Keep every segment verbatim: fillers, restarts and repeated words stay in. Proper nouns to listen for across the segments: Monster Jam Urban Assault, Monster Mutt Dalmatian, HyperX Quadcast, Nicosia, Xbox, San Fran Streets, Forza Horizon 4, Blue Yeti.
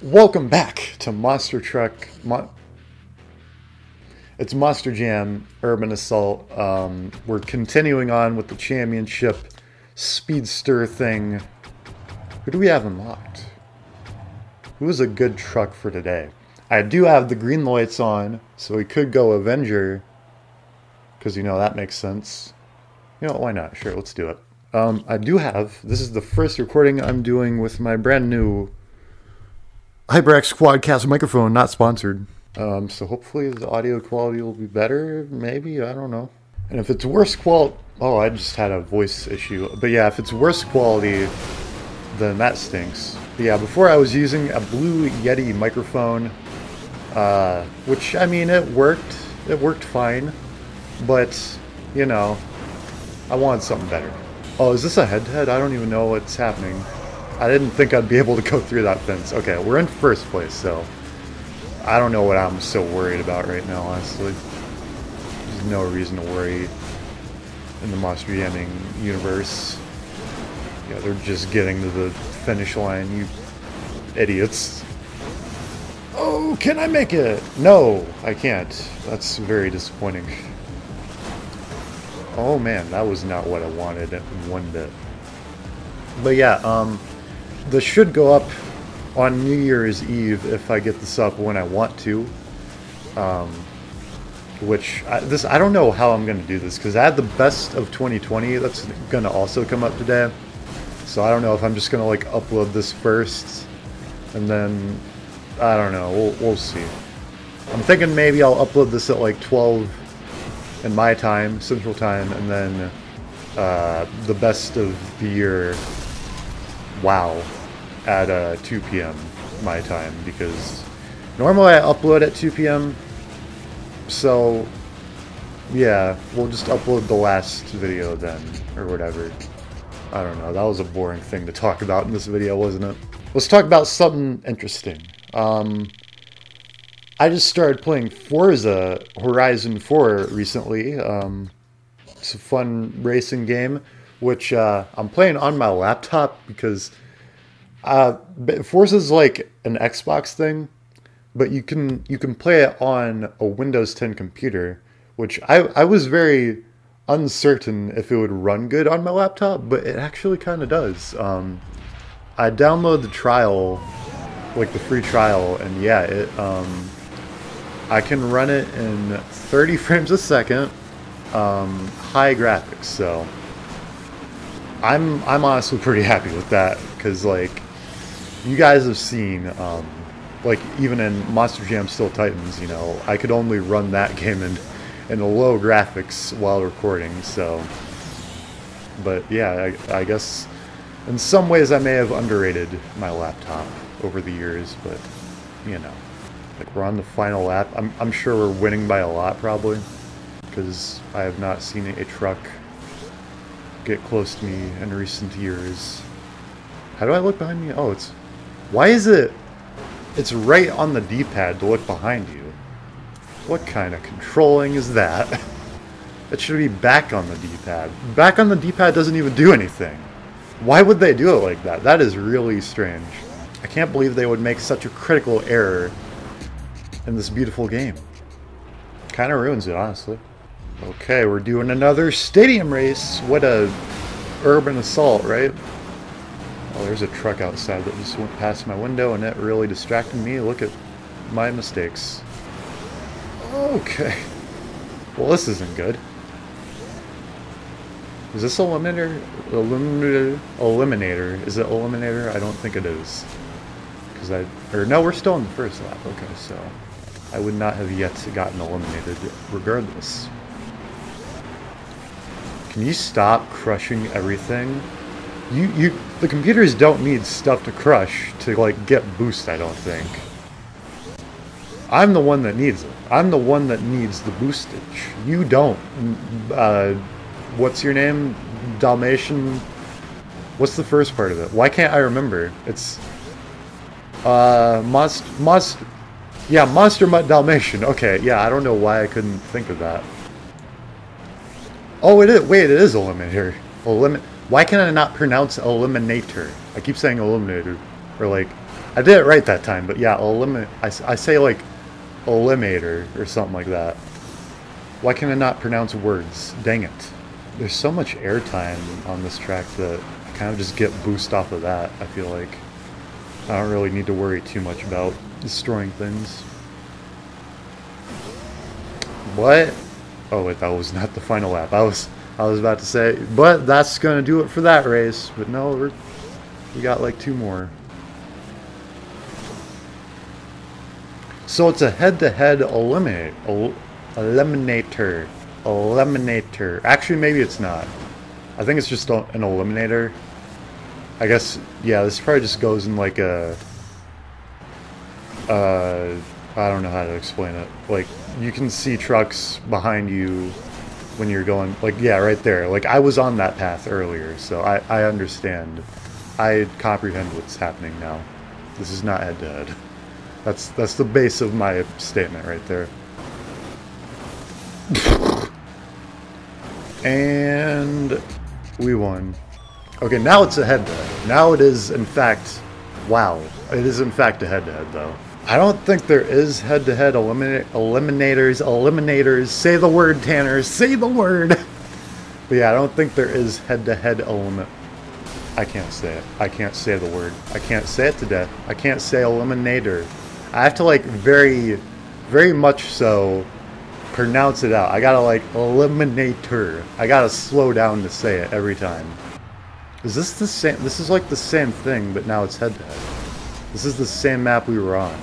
Welcome back to Monster Truck. Mon it's Monster Jam Urban Assault. Um, we're continuing on with the championship speedster thing. Who do we have unlocked? Who is a good truck for today? I do have the green lights on, so we could go Avenger, because you know that makes sense. You know, why not? Sure, let's do it. Um, I do have, this is the first recording I'm doing with my brand new HyperX Quadcast microphone, not sponsored. Um, so hopefully the audio quality will be better, maybe, I don't know. And if it's worse qual- oh, I just had a voice issue. But yeah, if it's worse quality, then that stinks. But yeah, before I was using a Blue Yeti microphone, uh, which, I mean, it worked. It worked fine, but, you know, I wanted something better. Oh, is this a head-to-head? I don't even know what's happening. I didn't think I'd be able to go through that fence. Okay, we're in first place, so I don't know what I'm so worried about right now, honestly. There's no reason to worry in the Monster Jamming universe. Yeah, they're just getting to the finish line, you idiots. Oh, can I make it? No, I can't. That's very disappointing. Oh man, that was not what I wanted one bit. But yeah, um, this should go up on New Year's Eve if I get this up when I want to. Um, which, I, this I don't know how I'm going to do this, because I had the best of twenty twenty that's going to also come up today. So I don't know if I'm just going to like upload this first, and then, I don't know, we'll, we'll see. I'm thinking maybe I'll upload this at like twelve... in my time, Central Time, and then uh, the best of the year, wow, at uh, two P M my time, because normally I upload at two P M, so yeah, we'll just upload the last video then, or whatever. I don't know, that was a boring thing to talk about in this video, wasn't it? Let's talk about something interesting. Um, I just started playing Forza Horizon four recently. Um, it's a fun racing game, which uh, I'm playing on my laptop because uh, Forza's like an Xbox thing, but you can you can play it on a Windows ten computer, which I, I was very uncertain if it would run good on my laptop, but it actually kind of does. Um, I downloaded the trial, like the free trial, and yeah, it... Um, I can run it in thirty frames a second, um, high graphics, so I'm I'm honestly pretty happy with that, because like you guys have seen, um, like even in Monster Jam Still Titans, you know, I could only run that game in in low graphics while recording. So, but yeah, I, I guess in some ways I may have underrated my laptop over the years, but you know. Like, we're on the final lap. I'm, I'm sure we're winning by a lot, probably, because I have not seen a truck get close to me in recent years. How do I look behind me? Oh, it's... Why is it... It's right on the D-pad to look behind you. What kind of controlling is that? It should be back on the D-pad. Back on the D-pad doesn't even do anything. Why would they do it like that? That is really strange. I can't believe they would make such a critical error in this beautiful game. Kind of ruins it, honestly. Okay, we're doing another stadium race. What a urban assault, right? Oh, there's a truck outside that just went past my window, and that really distracted me. Look at my mistakes. Okay. Well, this isn't good. Is this eliminator? Eliminator? Eliminator? Is it eliminator? I don't think it is. Because I... Or no, we're still in the first lap. Okay, so... I would not have yet gotten eliminated, regardless. Can you stop crushing everything? You, you, the computers don't need stuff to crush to, like, get boost, I don't think. I'm the one that needs it. I'm the one that needs the boostage. You don't. Uh, what's your name? Dalmatian? What's the first part of it? Why can't I remember? It's... Uh, Monst... Monst... Yeah, Monster Mutt Dalmatian. Okay, yeah, I don't know why I couldn't think of that. Oh, it is. Wait, it is Eliminator. Elimin... Why can I not pronounce Eliminator? I keep saying Eliminator. Or, like, I did it right that time, but yeah, eliminate. I, I say like eliminator or something like that. Why can I not pronounce words? Dang it. There's so much airtime on this track that I kind of just get boost off of that, I feel like. I don't really need to worry too much about destroying things. What? Oh wait, that was not the final lap. I was I was about to say, but that's gonna do it for that race. But no, we're, we got like two more. So it's a head-to-head eliminate, el eliminator, eliminator. Actually, maybe it's not. I think it's just an eliminator. I guess, yeah, this probably just goes in like a, uh, I don't know how to explain it. Like, you can see trucks behind you when you're going, like, yeah, right there. Like, I was on that path earlier, so I, I understand. I comprehend what's happening now. This is not head-to-head. That's, that's the base of my statement right there. And we won. Okay, now it's a head-to-head. Now it is, in fact, wow. It is, in fact, a head-to-head, though. I don't think there is head-to-head elimin eliminators, eliminators. Say the word, Tanner. Say the word. But yeah, I don't think there is head-to-head element. I can't say it. I can't say the word. I can't say it to death. I can't say eliminator. I have to, like, very, very much so pronounce it out. I gotta, like, eliminator. I gotta slow down to say it every time. Is this the same? This is like the same thing, but now it's head-to-head. This is the same map we were on,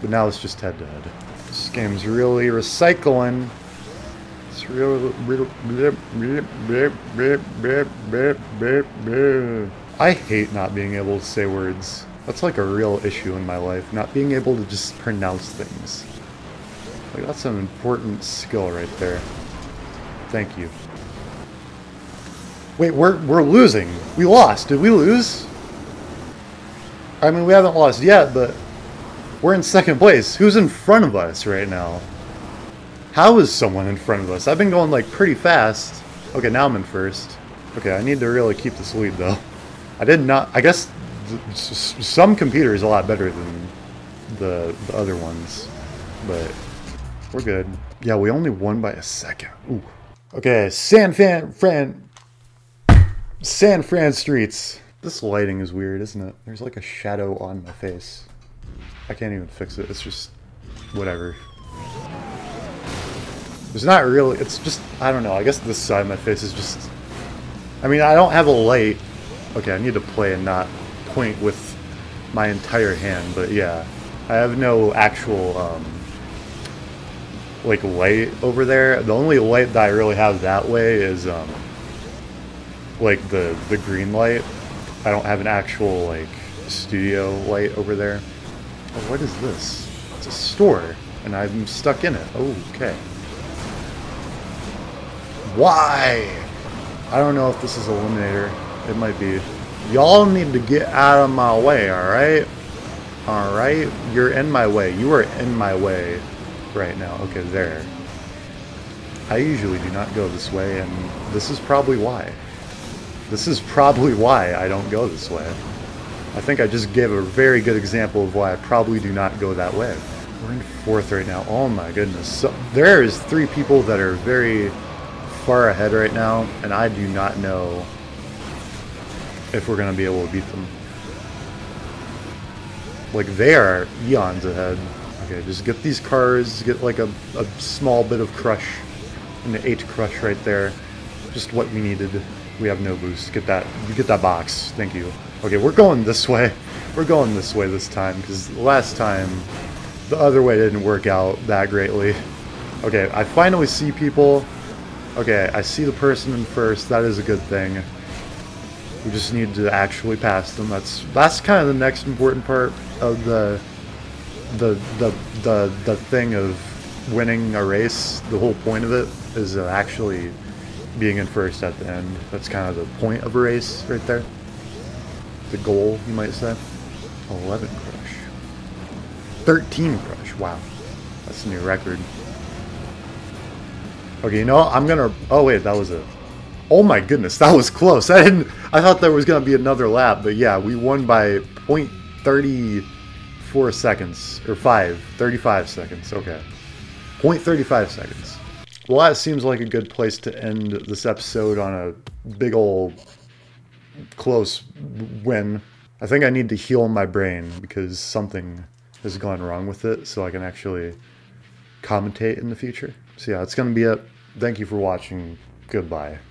but now it's just head-to-head. This game's really recycling. It's real. I hate not being able to say words. That's like a real issue in my life. Not being able to just pronounce things. Like, that's an important skill right there. Thank you. Wait, we're, we're losing. We lost. Did we lose? I mean, we haven't lost yet, but we're in second place. Who's in front of us right now? How is someone in front of us? I've been going, like, pretty fast. Okay, now I'm in first. Okay, I need to really keep this lead, though. I did not... I guess some computer is a lot better than the, the other ones, but we're good. Yeah, we only won by a second. Ooh. Okay, San Fran... Fran San Fran Streets. This lighting is weird, isn't it? There's like a shadow on my face. I can't even fix it. It's just whatever. There's not really, it's just, I don't know. I guess this side of my face is just, I mean, I don't have a light. Okay, I need to play and not point with my entire hand, but yeah. I have no actual, um, like, light over there. The only light that I really have that way is, um, like the the green light. I don't have an actual like studio light over there. Oh, what is this? It's a store, and I'm stuck in it. Oh, okay. Why? I don't know if this is eliminator. It might be. Y'all need to get out of my way. All right, all right. You're in my way. You are in my way right now. Okay, there. I usually do not go this way, and this is probably why. This is probably why I don't go this way. I think I just gave a very good example of why I probably do not go that way. We're in fourth right now. Oh my goodness. So, there is three people that are very far ahead right now, and I do not know if we're going to be able to beat them. Like, they are eons ahead. Okay, just get these cars, get like a, a small bit of crush, an eight crush right there. Just what we needed. We have no boost. Get that. Get that box. Thank you. Okay, we're going this way. We're going this way this time, because last time the other way didn't work out that greatly. Okay, I finally see people. Okay, I see the person in first. That is a good thing. We just need to actually pass them. That's that's kind of the next important part of the the the the the thing of winning a race. The whole point of it is uh, actually being in first at the end. That's kind of the point of a race right there. The goal, you might say. eleven crush. thirteen crush. Wow. That's a new record. Okay, you know what? I'm gonna... Oh, wait. That was a... Oh, my goodness. That was close. I didn't... I thought there was gonna be another lap, but yeah, we won by point thirty-four seconds, or five, thirty-five seconds, okay. zero point three five seconds. Well, that seems like a good place to end this episode on a big ol' close win. I think I need to heal my brain because something has gone wrong with it so I can actually commentate in the future. So yeah, that's gonna be it. Thank you for watching. Goodbye.